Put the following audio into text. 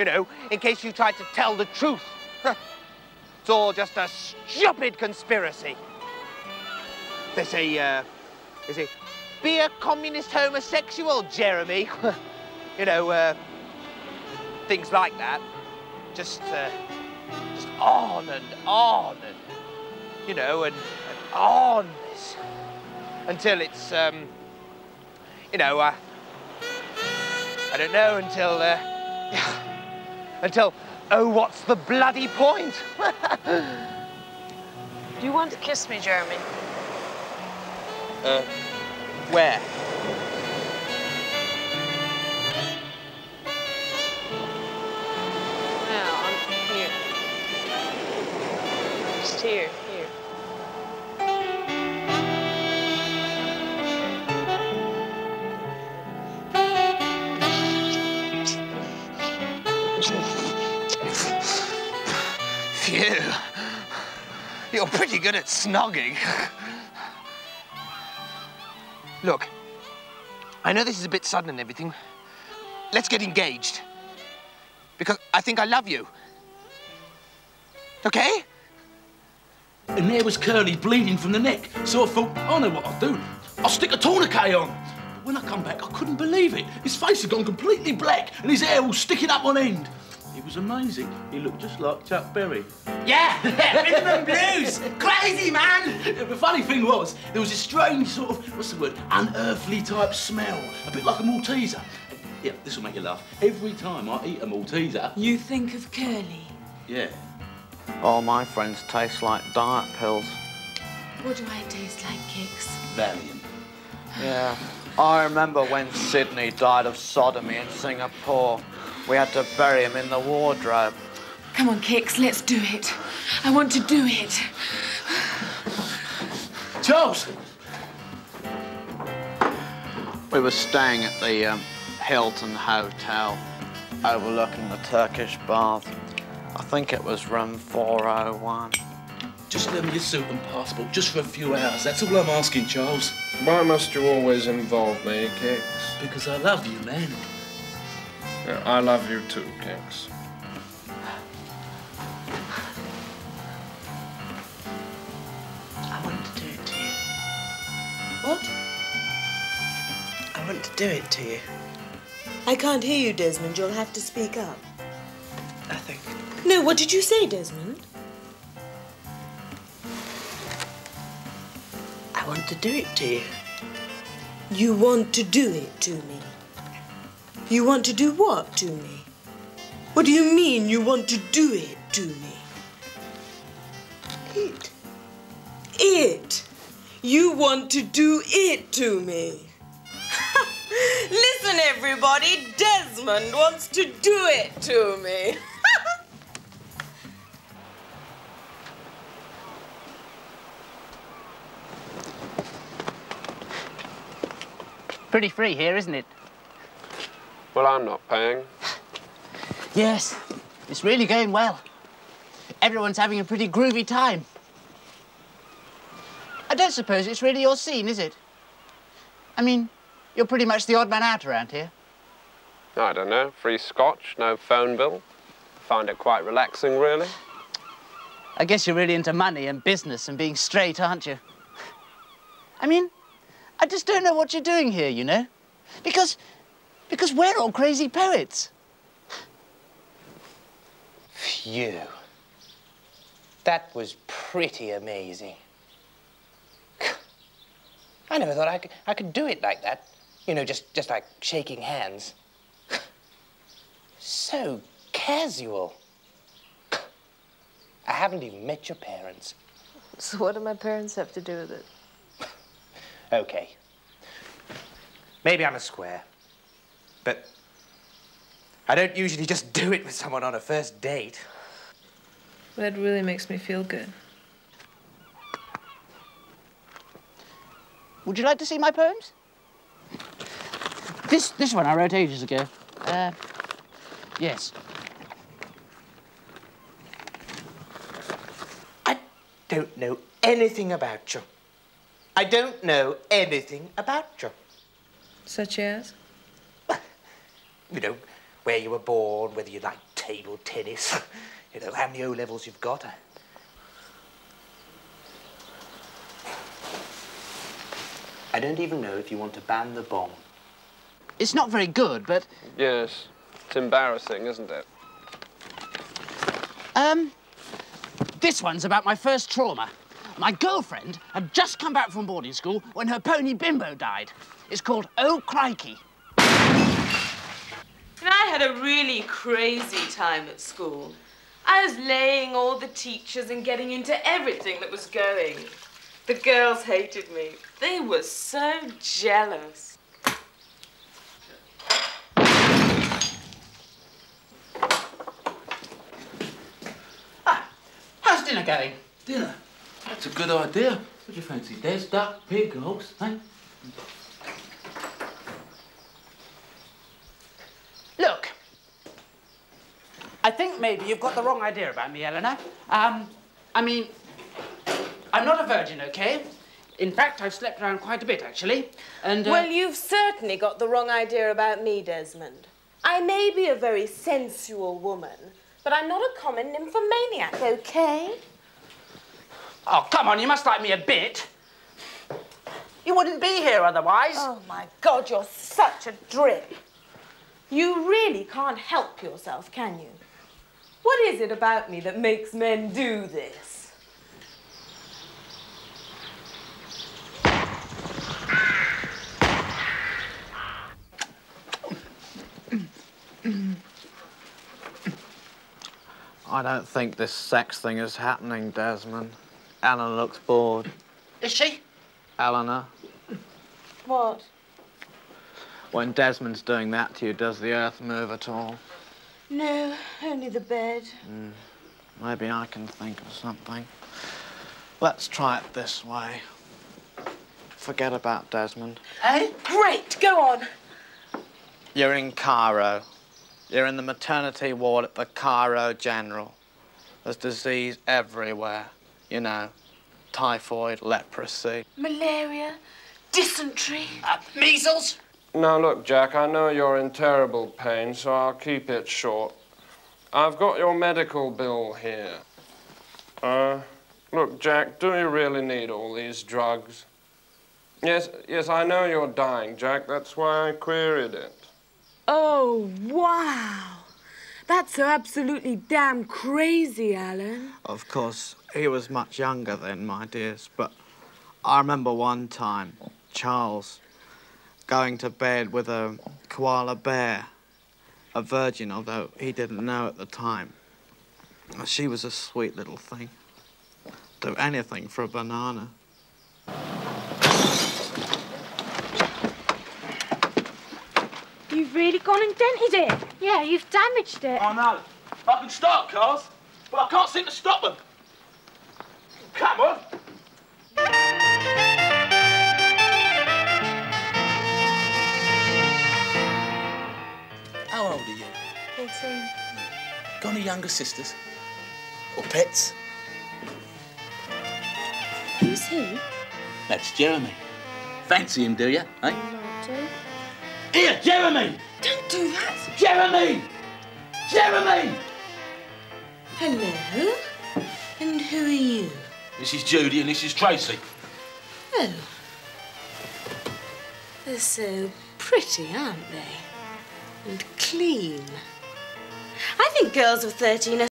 you know, in case you tried to tell the truth. It's all just a stupid conspiracy. They say, be a communist homosexual, Jeremy. You know, things like that. Just on and, you know, and on this. Until it's, you know, I don't know, until, until, oh, what's the bloody point? Do you want to kiss me, Jeremy? Where? Here, here. Phew. You're pretty good at snogging. Look, I know this is a bit sudden and everything. Let's get engaged. Because I think I love you. Okay? And there was Curly bleeding from the neck, so I thought, I know what I'll do. I'll stick a tourniquet on. But when I come back, I couldn't believe it. His face had gone completely black and his hair all sticking up on end. It was amazing. He looked just like Chuck Berry. Yeah, rhythm and blues. Crazy, man. The funny thing was, there was a strange sort of, what's the word, unearthly type smell. A bit like a Malteser. Yeah, this will make you laugh. Every time I eat a Malteser... You think of Curly? Yeah. All my friends taste like diet pills. What do I taste like, Kicks? Valium. Yeah. I remember when Sydney died of sodomy in Singapore. We had to bury him in the wardrobe. Come on, Kicks, let's do it. I want to do it. Charles! We were staying at the Hilton Hotel, overlooking the Turkish bath. I think it was room 401. Just lend me your suit and passport, just for a few hours. That's all I'm asking, Charles. Why must you always involve me, Kicks? Because I love you, man. Yeah, I love you too, Kicks. I want to do it to you. What? I want to do it to you. I can't hear you, Desmond. You'll have to speak up. Nothing. No, what did you say, Desmond? I want to do it to you. You want to do it to me? You want to do what to me? What do you mean you want to do it to me? It. It. You want to do it to me. Listen, everybody, Desmond wants to do it to me. Pretty free here, isn't it? Well, I'm not paying. Yes, it's really going well. Everyone's having a pretty groovy time. I don't suppose it's really your scene, is it? I mean, you're pretty much the odd man out around here. I don't know. Free scotch, no phone bill. Find it quite relaxing, really. I guess you're really into money and business and being straight, aren't you? I mean, I just don't know what you're doing here, you know? Because we're all crazy poets. Phew. That was pretty amazing. I never thought I could do it like that. You know, just like shaking hands. So casual. I haven't even met your parents. So what do my parents have to do with it? Okay. Maybe I'm a square, but I don't usually just do it with someone on a first date. That really makes me feel good. Would you like to see my poems? This one I wrote ages ago. Yes. I don't know anything about you. I don't know anything about you. Such as? You know, where you were born, whether you like table tennis, you know, how many O-levels you've got. I don't even know if you want to ban the bomb. It's not very good, but... Yes, it's embarrassing, isn't it? This one's about my first trauma. My girlfriend had just come back from boarding school when her pony Bimbo died. It's called Oh Crikey. And I had a really crazy time at school. I was laying all the teachers and getting into everything that was going. The girls hated me. They were so jealous. Ah, how's dinner going? Dinner? That's a good idea. What do you fancy? There's duck, pig, horse, eh? Look, I think maybe you've got the wrong idea about me, Eleanor. I mean, I'm not a virgin, OK? In fact, I've slept around quite a bit, actually, and... Well, you've certainly got the wrong idea about me, Desmond. I may be a very sensual woman, but I'm not a common nymphomaniac, OK? Oh, come on, you must like me a bit. You wouldn't be here otherwise. Oh, my God, you're such a drip. You really can't help yourself, can you? What is it about me that makes men do this? I don't think this sex thing is happening, Desmond. Allen looks bored. Is she? Eleanor. What? When Desmond's doing that to you, does the earth move at all? No, only the bed. Maybe I can think of something. Let's try it this way. Forget about Desmond. Oh, great, go on. You're in Cairo. You're in the maternity ward at the Cairo General. There's disease everywhere. You know, typhoid, leprosy. Malaria, dysentery. Measles. Now, look, Jack, I know you're in terrible pain, so I'll keep it short. I've got your medical bill here. Look, Jack, do you really need all these drugs? Yes, I know you're dying, Jack. That's why I queried it. Oh, wow. That's so absolutely damn crazy, Allen. Of course. He was much younger then, my dears, but I remember one time, Charles, going to bed with a koala bear, a virgin, although he didn't know at the time. She was a sweet little thing. Do anything for a banana. You've really gone and dented it. Yeah, you've damaged it. I know. I can start cars, but I can't seem to stop them. Come on! How old are you? 14. Got any younger sisters? Or pets? Who's he? That's Jeremy. Fancy him, do you? Eh? I do. Here, Jeremy! Don't do that! Jeremy! Jeremy! Hello. And who are you? This is Judy and this is Tracy. Oh. They're so pretty, aren't they? And clean. I think girls of 13 are